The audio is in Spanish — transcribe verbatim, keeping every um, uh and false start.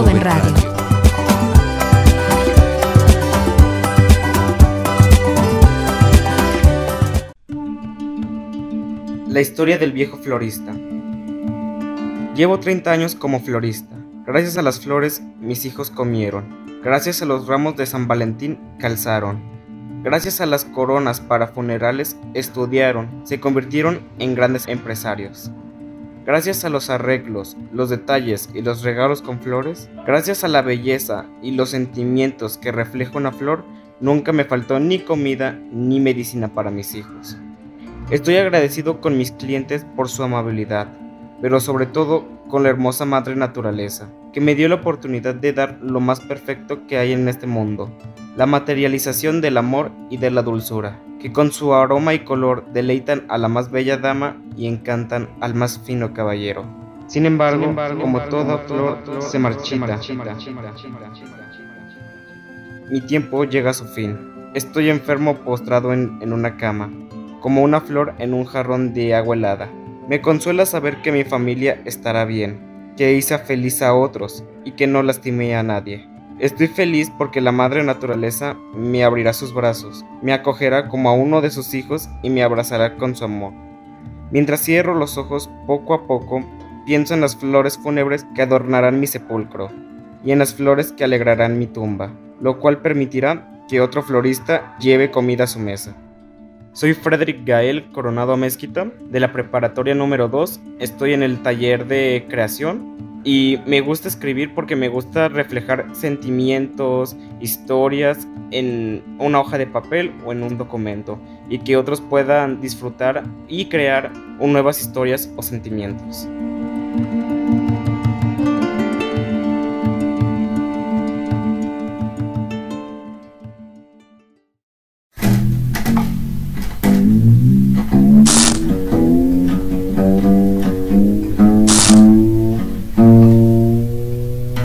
Joven Radio. La historia del viejo florista. Llevo treinta años como florista. Gracias a las flores, mis hijos comieron. Gracias a los ramos de San Valentín, calzaron. Gracias a las coronas para funerales, estudiaron. Se convirtieron en grandes empresarios. Gracias a los arreglos, los detalles y los regalos con flores, gracias a la belleza y los sentimientos que refleja una flor, nunca me faltó ni comida ni medicina para mis hijos. Estoy agradecido con mis clientes por su amabilidad, pero sobre todo con la hermosa madre naturaleza, que me dio la oportunidad de dar lo más perfecto que hay en este mundo, la materialización del amor y de la dulzura, que con su aroma y color deleitan a la más bella dama y encantan al más fino caballero. Sin embargo, Sin embargo como toda flor, flor se marchita. Mi tiempo llega a su fin. Estoy enfermo postrado en, en una cama, como una flor en un jarrón de agua helada. Me consuela saber que mi familia estará bien, que hice feliz a otros y que no lastimé a nadie. Estoy feliz porque la madre naturaleza me abrirá sus brazos, me acogerá como a uno de sus hijos y me abrazará con su amor. Mientras cierro los ojos, poco a poco, pienso en las flores fúnebres que adornarán mi sepulcro y en las flores que alegrarán mi tumba, lo cual permitirá que otro florista lleve comida a su mesa. Soy Frederick Gael Coronado Mézquita, de la Preparatoria número dos, estoy en el taller de creación. Y me gusta escribir porque me gusta reflejar sentimientos, historias en una hoja de papel o en un documento, y que otros puedan disfrutar y crear nuevas historias o sentimientos.